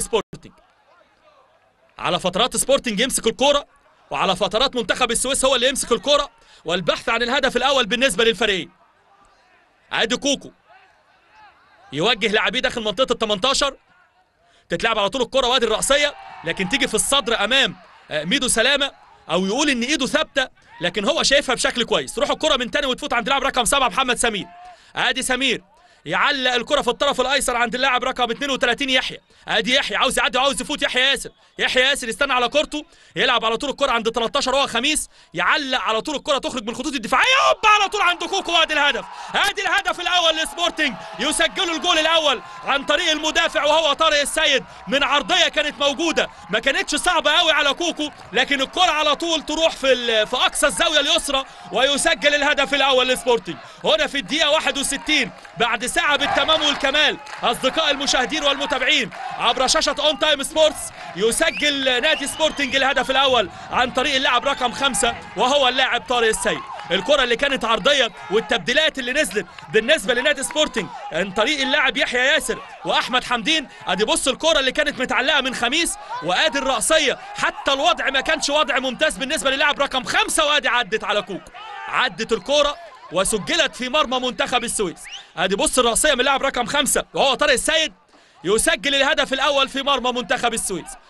سبورتنج على فترات سبورتنج يمسك الكرة وعلى فترات منتخب السويس هو اللي يمسك الكرة، والبحث عن الهدف الأول بالنسبة للفريقين. عادي كوكو يوجه لاعبيه داخل منطقة ال 18، تتلعب على طول الكرة وادي الرأسية، لكن تيجي في الصدر أمام ميدو سلامه، أو يقول إن إيده ثابتة لكن هو شايفها بشكل كويس. تروح الكرة من تاني وتفوت عند لاعب رقم 7 محمد سمير. عادي سمير يعلق الكرة في الطرف الايسر عند اللاعب رقم 32 يحيى. ادي يحيى عاوز يعدي وعاوز يفوت يحيى ياسر. يحيى ياسر يستنى على كورته، يلعب على طول الكرة عند 13 هو خميس، يعلق على طول الكرة تخرج من خطوط الدفاعية، هوب على طول عند كوكو وادي الهدف. ادي الهدف الاول لسبورتنج، يسجلوا الجول الاول عن طريق المدافع وهو طارق السيد من عرضية كانت موجودة، ما كانتش صعبة قوي على كوكو، لكن الكرة على طول تروح في اقصى الزاوية اليسرى ويسجل الهدف الاول لسبورتنج. هنا في الدقيقة 61 بعد ساعة بالتمام والكمال أصدقاء المشاهدين والمتابعين عبر شاشة أون تايم سبورتس، يسجل نادي سبورتنج الهدف الأول عن طريق اللاعب رقم 5 وهو اللاعب طارق السيد. الكرة اللي كانت عرضية والتبديلات اللي نزلت بالنسبة لنادي سبورتنج عن طريق اللاعب يحيى ياسر وأحمد حمدين. أدي بص الكرة اللي كانت متعلقة من خميس وأدي الرأسية، حتى الوضع ما كانش وضع ممتاز بالنسبة للاعب رقم 5، وأدي عدت على كوكو، عدت الكرة وسجلت في مرمى منتخب السويس. ادي بص الرأسية من لاعب رقم 5 وهو طارق السيد، يسجل الهدف الأول في مرمى منتخب السويس.